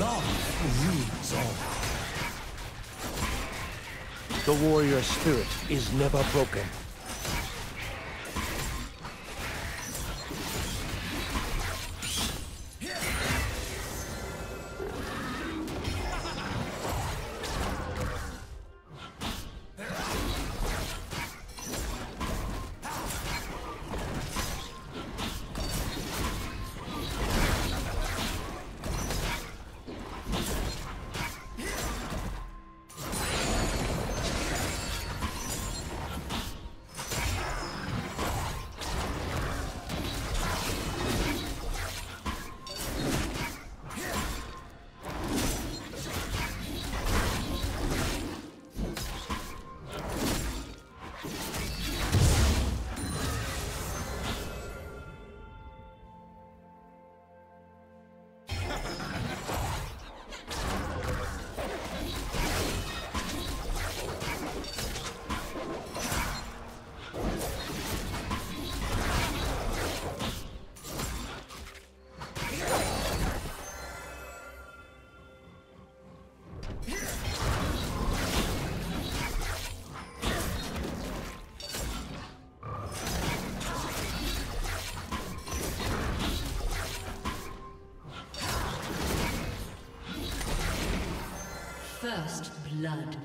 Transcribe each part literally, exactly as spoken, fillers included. Love rules all. The warrior spirit is never broken. First blood.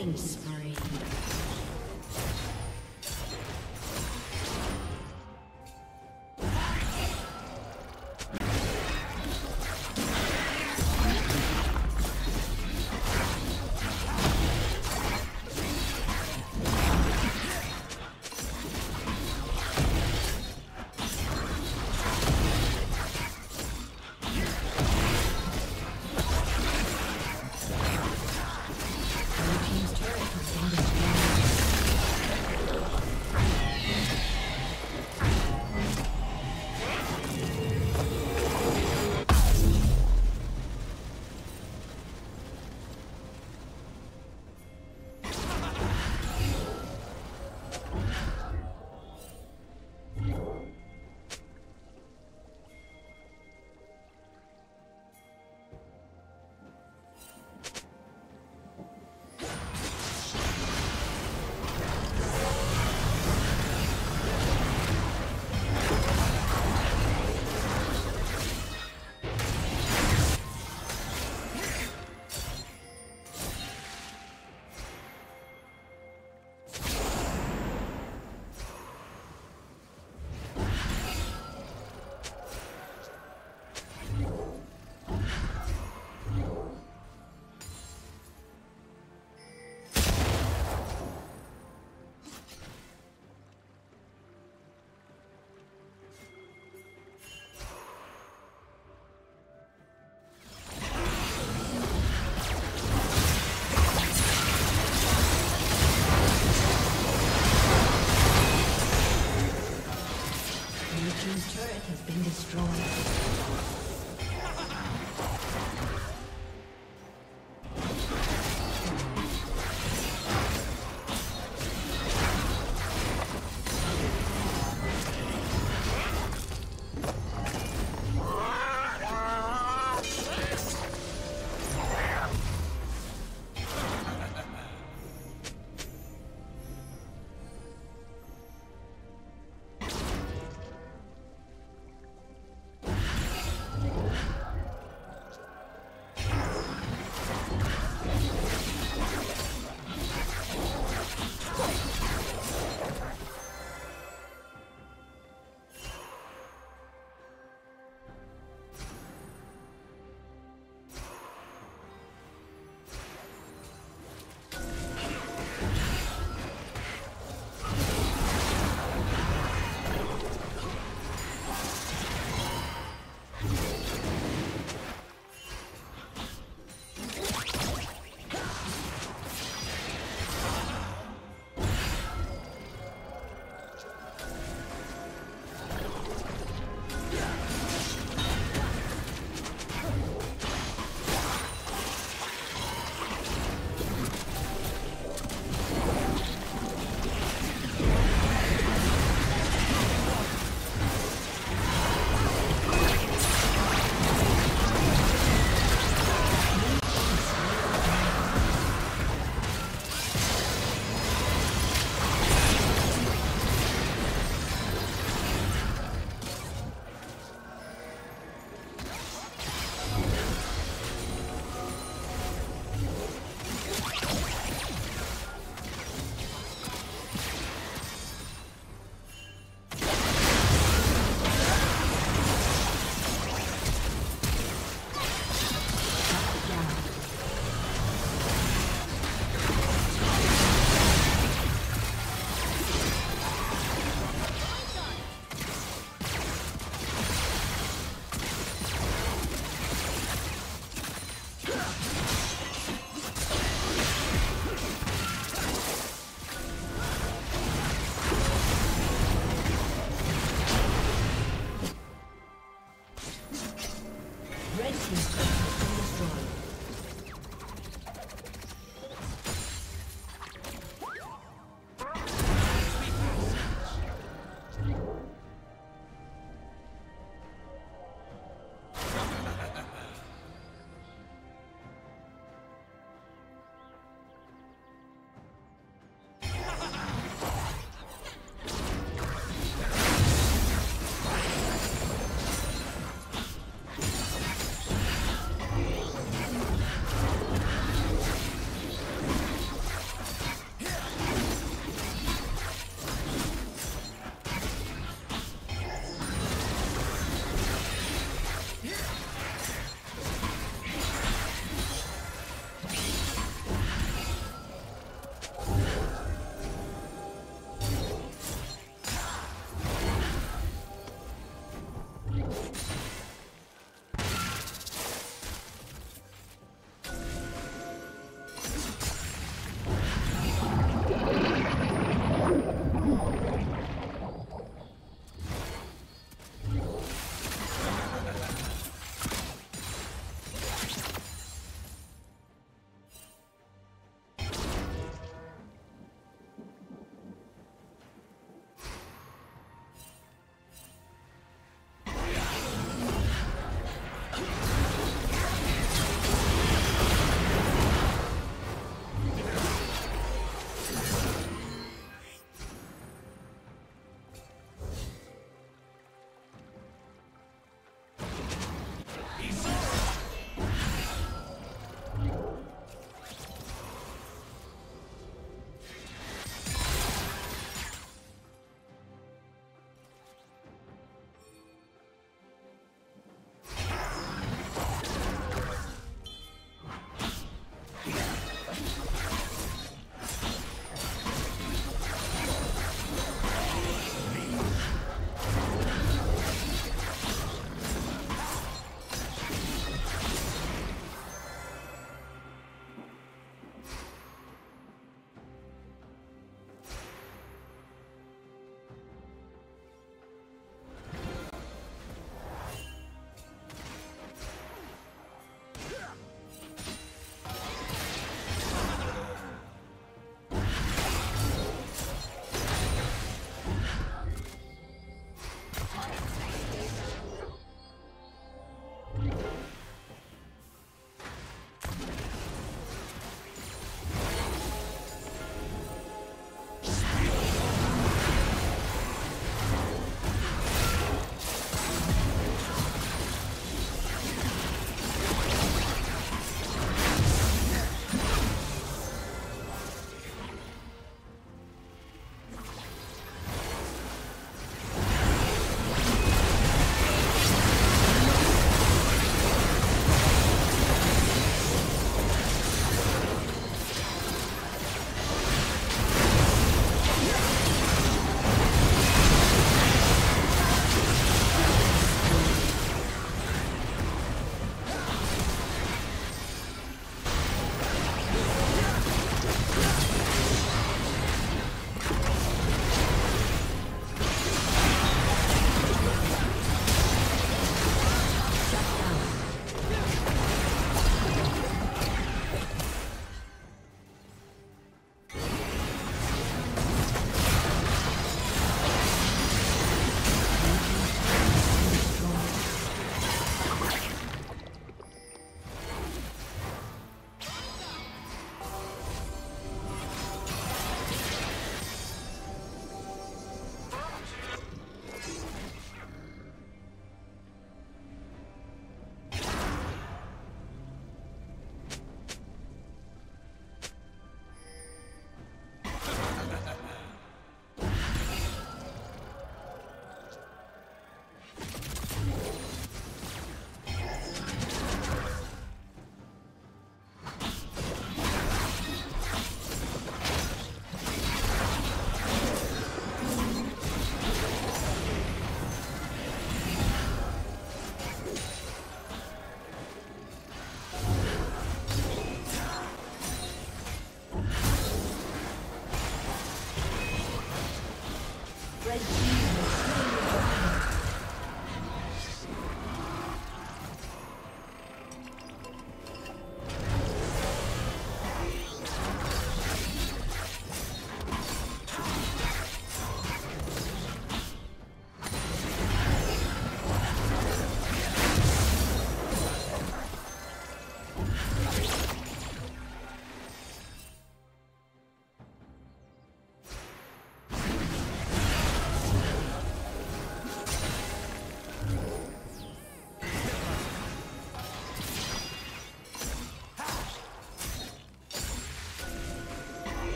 Killing spree.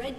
Red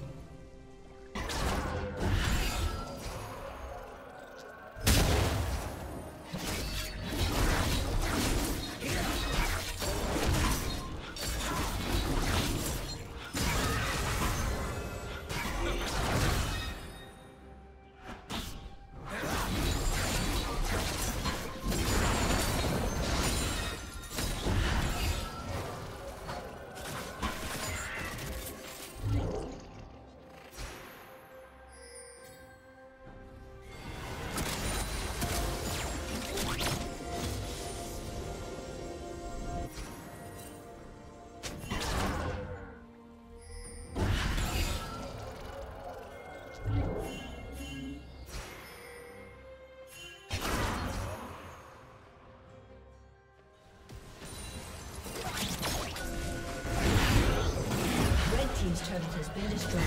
Been destroyed.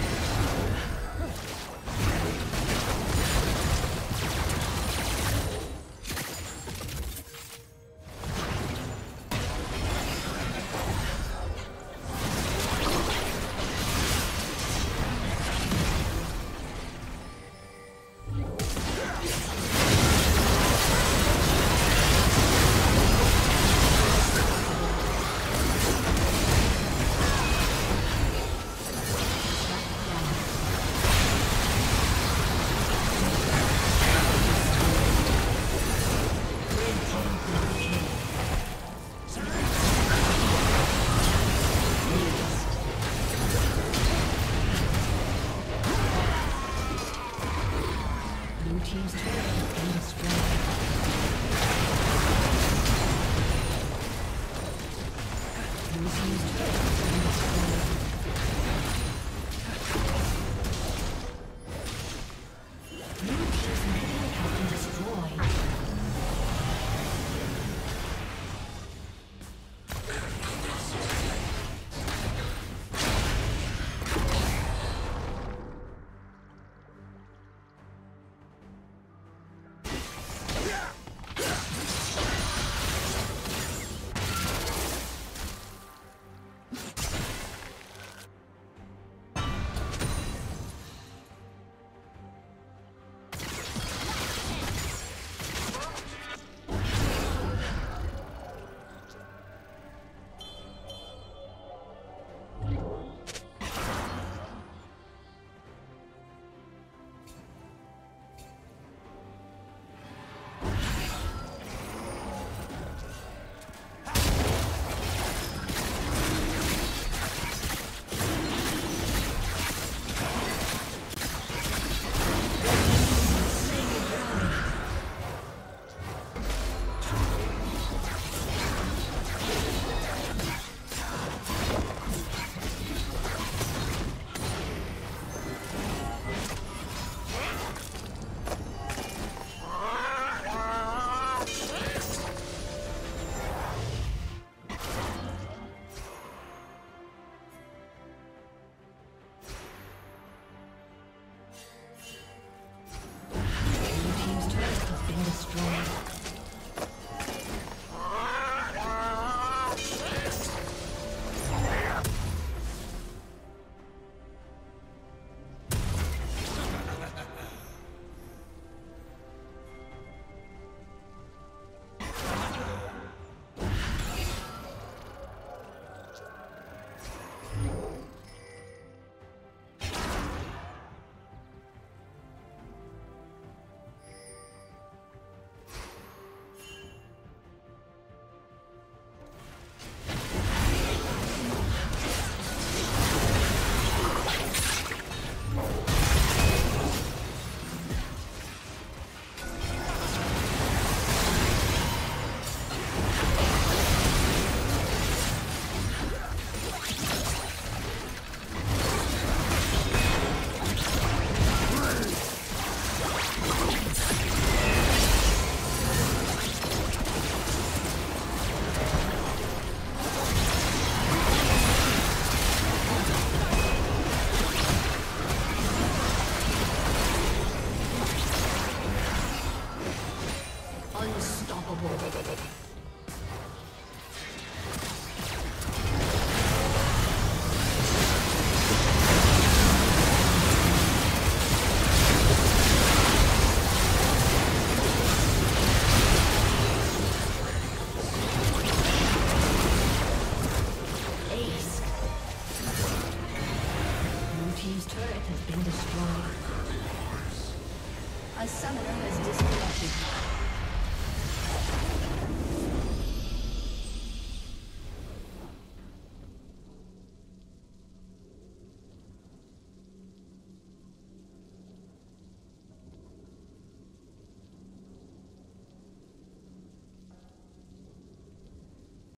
A summoner